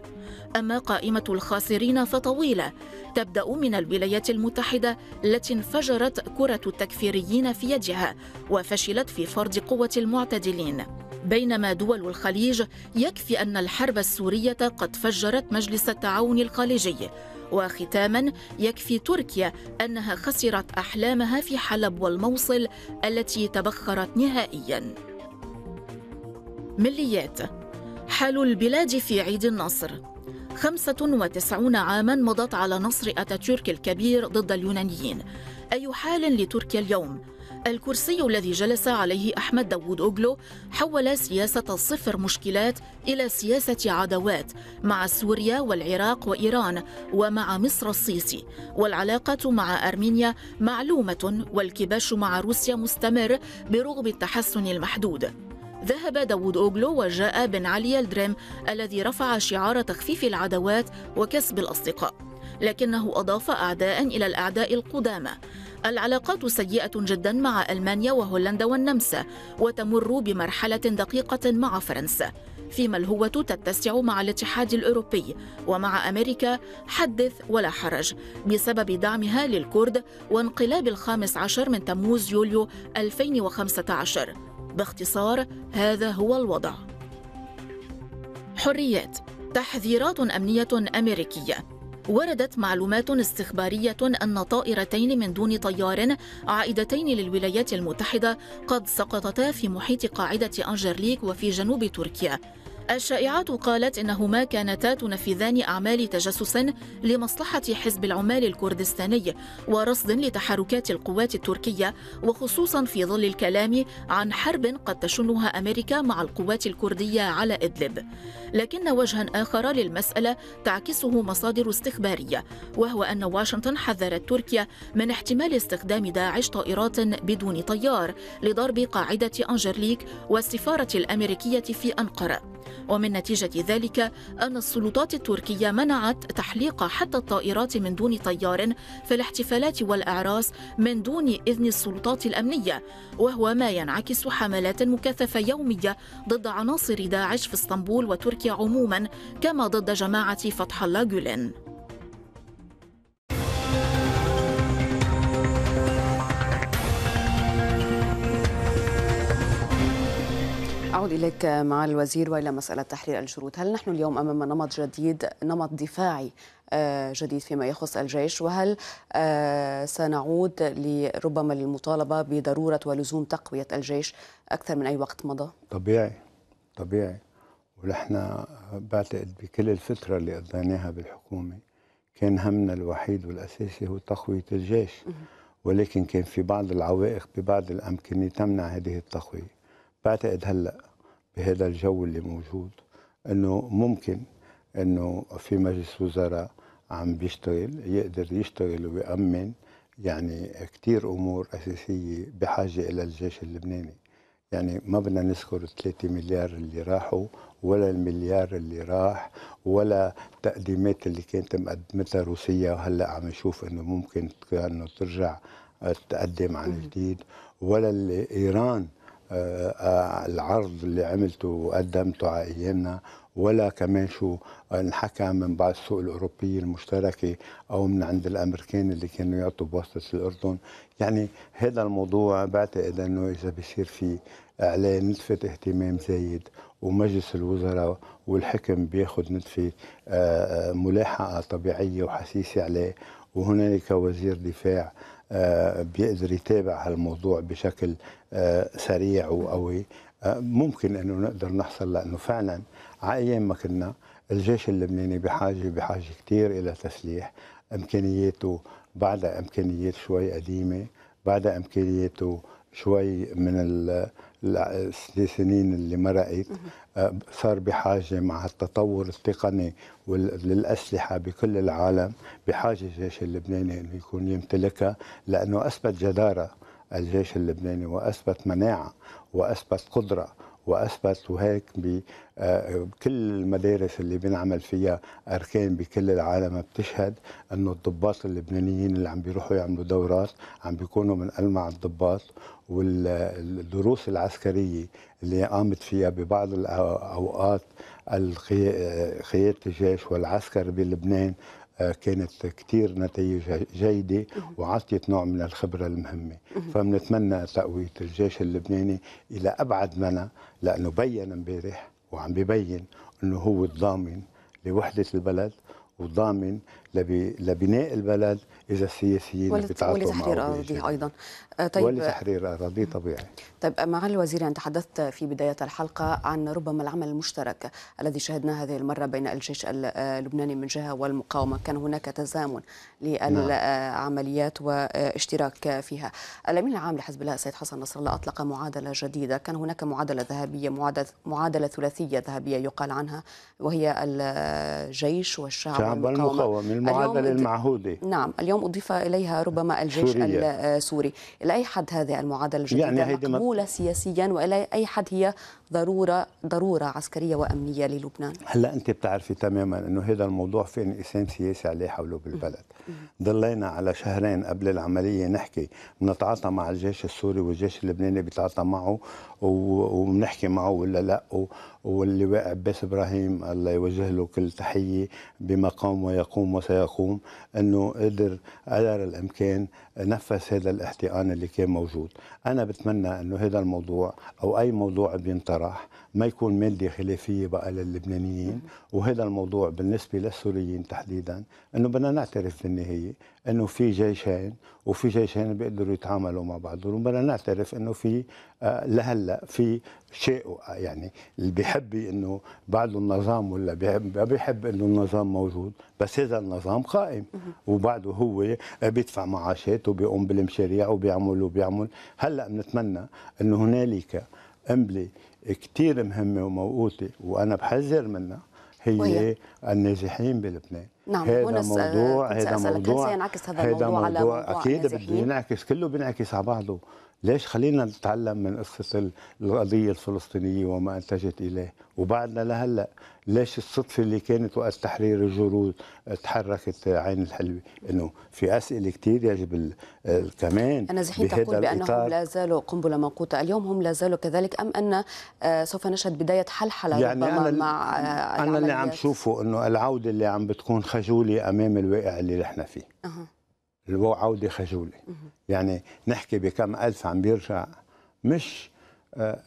أما قائمة الخاسرين فطويلة، تبدأ من الولايات المتحدة التي انفجرت كرة التكفيريين في يدها وفشلت في فرض قوة المعتدلين. بينما دول الخليج يكفي أن الحرب السورية قد فجرت مجلس التعاون الخليجي. وختاما يكفي تركيا أنها خسرت أحلامها في حلب والموصل التي تبخرت نهائيا. مليات، حال البلاد في عيد النصر. 95 عاما مضت على نصر أتاتورك الكبير ضد اليونانيين. أي حال لتركيا اليوم؟ الكرسي الذي جلس عليه أحمد داوود أوغلو حول سياسة الصفر مشكلات إلى سياسة عداوات مع سوريا والعراق وإيران ومع مصر السيسي، والعلاقة مع أرمينيا معلومة، والكباش مع روسيا مستمر برغم التحسن المحدود. ذهب داوود أوغلو وجاء بن علي الدريم الذي رفع شعار تخفيف العداوات وكسب الأصدقاء، لكنه أضاف أعداء إلى الأعداء القدامى. العلاقات سيئة جدا مع ألمانيا وهولندا والنمسا، وتمر بمرحلة دقيقة مع فرنسا، فيما الهوة تتسع مع الاتحاد الأوروبي ومع أمريكا حدث ولا حرج بسبب دعمها للكرد وانقلاب 15 من تموز يوليو 2015. باختصار هذا هو الوضع. حريات، تحذيرات أمنية أمريكية. وردت معلومات استخبارية أن طائرتين من دون طيار عائدتين للولايات المتحدة قد سقطتا في محيط قاعدة أنجرليك وفي جنوب تركيا. الشائعات قالت إنهما كانتا تنفذان أعمال تجسس لمصلحة حزب العمال الكردستاني ورصد لتحركات القوات التركية، وخصوصا في ظل الكلام عن حرب قد تشنها أمريكا مع القوات الكردية على إدلب. لكن وجها آخر للمسألة تعكسه مصادر استخبارية، وهو أن واشنطن حذرت تركيا من احتمال استخدام داعش طائرات بدون طيار لضرب قاعدة أنجرليك والسفارة الأمريكية في أنقرة، ومن نتيجة ذلك أن السلطات التركية منعت تحليق حتى الطائرات من دون طيار في الاحتفالات والأعراس من دون إذن السلطات الأمنية، وهو ما ينعكس حملات مكثفة يومية ضد عناصر داعش في اسطنبول وتركيا عموما، كما ضد جماعة فتح الله جولن. أعود إليك مع الوزير وإلى مسألة تحرير الجنود. هل نحن اليوم أمام نمط جديد، نمط دفاعي جديد فيما يخص الجيش، وهل سنعود لربما للمطالبة بضرورة ولزوم تقوية الجيش أكثر من أي وقت مضى؟ طبيعي، ونحن بعتقد بكل الفترة اللي قضيناها بالحكومة كان همنا الوحيد والأساسي هو تقوية الجيش، ولكن كان في بعض العوائق ببعض الأمكنة تمنع هذه التقوية. بعتقد هلا بهذا الجو اللي موجود انه ممكن انه في مجلس وزراء عم بيشتغل، يقدر يشتغل ويأمن يعني كثير امور اساسيه بحاجه الى الجيش اللبناني. يعني ما بدنا نذكر ال3 مليار اللي راحوا ولا المليار اللي راح ولا التقديمات اللي كانت مقدمتها روسيا وهلا عم نشوف انه ممكن انه ترجع تقدم عن جديد، ولا ايران العرض اللي عملته وقدمته على ايامنا، ولا كمان شو انحكى من بعد السوق الاوروبيه المشتركه او من عند الامريكان اللي كانوا يعطوا بواسطه الاردن. يعني هذا الموضوع بعتقد انه اذا بصير في اعلان نتفه اهتمام زايد ومجلس الوزراء والحكم بياخذ نتفه ملاحقه طبيعيه وحسيسه عليه، وهنالك وزير دفاع بيقدر يتابع هالموضوع بشكل سريع وقوي، ممكن انه نقدر نحصل، لانه فعلا على ايام ما كنا الجيش اللبناني بحاجه كثير الى تسليح. امكانياته بعدها امكانيات شوي قديمه، بعدها امكانياته شوي من السنين اللي مرقت، صار بحاجه مع التطور التقني للاسلحه بكل العالم بحاجه الجيش اللبناني انه يكون يمتلكها، لانه اثبت جداره الجيش اللبناني واثبت مناعه واثبت قدره واثبت، وهيك بكل المدارس اللي بنعمل فيها اركان بكل العالم بتشهد انه الضباط اللبنانيين اللي عم بيروحوا يعملوا دورات عم بيكونوا من ألمع الضباط، والدروس العسكريه اللي قامت فيها ببعض الاوقات قياده الجيش والعسكر بلبنان كانت كثير نتائج جيدة وعطيت نوع من الخبرة المهمة. فبنتمنى تقوية الجيش اللبناني إلى أبعد معنى، لأنه بين امبارح وعم ببين أنه هو الضامن لوحدة البلد وضامن لبناء البلد إذا السياسيين بيتعاطوا معه ولتحرير أراضيه أيضا. طيب ولتحرير أراضيه طبيعي. طيب مع الوزير، يعني تحدثت في بداية الحلقة عن ربما العمل المشترك الذي شاهدناه هذه المرة بين الجيش اللبناني من جهة والمقاومة، كان هناك تزامن للعمليات واشتراك فيها. الأمين العام لحزب الله السيد حسن نصرالله أطلق معادلة جديدة، كان هناك معادلة ذهبية، معادلة ثلاثية ذهبية يقال عنها، وهي الجيش والشعب والمقاومة. من المعادلة المعهودة. نعم، اليوم أضيف إليها ربما الجيش السوري. إلى أي حد هذه المعادلة الجديدة يعني مقبولة سياسيا، وإلى أي حد هي ضرورة عسكرية وأمنية للبنان؟ هلا أنت بتعرفي تماما إنه هذا الموضوع في انقسام سياسي عليه حوله بالبلد. ضلينا على شهرين قبل العملية نحكي بنتعاطى مع الجيش السوري والجيش اللبناني بيتعاطى معه وبنحكي معه ولا لا، واللواء عباس إبراهيم الله يوجه له كل تحية بما قام ويقوم وسيقوم، أنه قدر الإمكان نفذ هذا الاحتقان اللي كان موجود. أنا بتمنى أنه هذا الموضوع أو أي موضوع بينطرح الشرح، ما يكون مادة خلافية بقى للبنانيين، وهذا الموضوع بالنسبة للسوريين تحديدا، انه بدنا نعترف بالنهاية انه في جيشين وفي جيشين بيقدروا يتعاملوا مع بعضهم، وبدنا نعترف انه في لهلا في شيء يعني اللي بيحب انه بعده النظام ولا بيحب انه النظام موجود، بس هذا النظام قائم وبعده هو بيدفع معاشات وبيقوم بالمشاريع وبيعمل هلا بنتمنى انه هنالك قنبله كثير مهمه وموقوته وانا بحذر منها هي النازحين بلبنان. نعم هذا موضوع سينعكس هذا الموضوع على موضوع اكيد بده ينعكس، كله بينعكس على بعضه. ليش خلينا نتعلم من قصه القضيه الفلسطينيه وما انتجت اليه، وبعدنا لهلا ليش الصدفه اللي كانت وقت تحرير الجرود تحركت عين الحلوه، انه في اسئله كثير يجب كمان. النازحين تقول بانهم لا زالوا قنبله موقوته، اليوم هم لا زالوا كذلك ام ان سوف نشهد بدايه حلحله يعني ربما مع انا اللي عم شوفه انه العوده اللي عم بتكون خجوله امام الواقع اللي نحن فيه. عودة خجولة يعني نحكي بكم ألف عم بيرجع، مش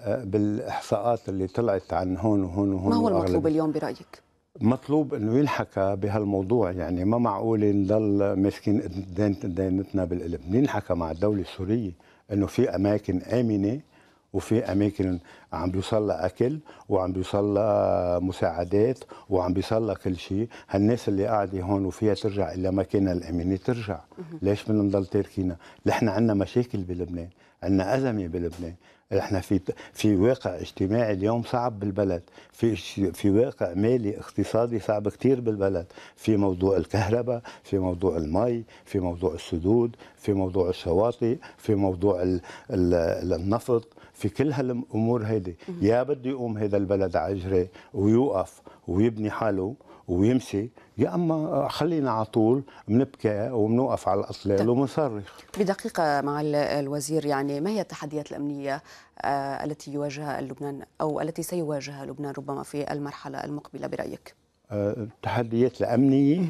بالإحصاءات اللي طلعت عن هون وهون وهون. ما هو المطلوب اليوم برأيك؟ مطلوب أنه ينحكى بهالموضوع، يعني ما معقول نضل ماسكين دينتنا بالقلب، ننحكى مع الدولة السورية أنه في أماكن آمنة وفي أماكن عم بيوصل لها أكل وعم بيوصل لها مساعدات وعم بيوصل لها كل شيء، هالناس اللي قاعدة هون وفيها ترجع إلى مكانها الأمني ترجع، ليش بدنا نضل تاركينها؟ نحن عندنا مشاكل بلبنان، عندنا أزمة بلبنان، نحن في واقع اجتماعي اليوم صعب بالبلد، في واقع مالي اقتصادي صعب كثير بالبلد، في موضوع الكهرباء، في موضوع المي، في موضوع السدود، في موضوع الشواطئ، في موضوع النفط، في كل هالامور هيدي، يا بده يقوم هذا البلد على اجره ويوقف ويبني حاله ويمشي، يا اما خلينا على طول بنبكي وبنوقف على الاطلال وبنصرخ. بدقيقه مع الوزير، يعني ما هي التحديات الامنيه التي يواجهها لبنان او التي سيواجهها لبنان ربما في المرحله المقبله برايك؟ التحديات الامنيه،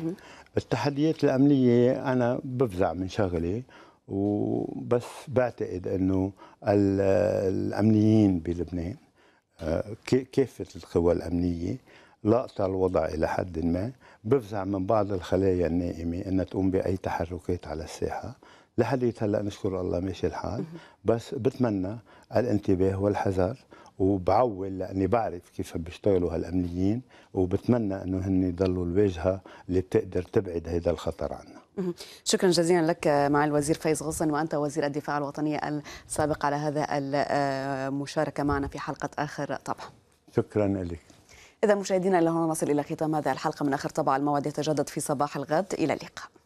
التحديات الامنيه انا بفزع من شغلي وبس، بعتقد انه الامنيين بلبنان كافه القوى الامنيه لاقطة الوضع الى حد ما، بفزع من بعض الخلايا النائمه انها تقوم باي تحركات على الساحه، لحديت هلا نشكر الله ماشي الحال، بس بتمنى الانتباه والحذر، وبعول لاني بعرف كيف بيشتغلوا هالامنيين، وبتمنى انه هن يضلوا الواجهه اللي بتقدر تبعد هذا الخطر عنا. شكرا جزيلا لك مع الوزير فايز غصن، وأنت وزير الدفاع الوطني السابق، على هذا المشاركة معنا في حلقة آخر طبعة. شكرا لك. إذا مشاهدينا، إلى هنا نصل إلى ختام هذه الحلقة من آخر طبعة، الموعد يتجدد في صباح الغد، إلى اللقاء.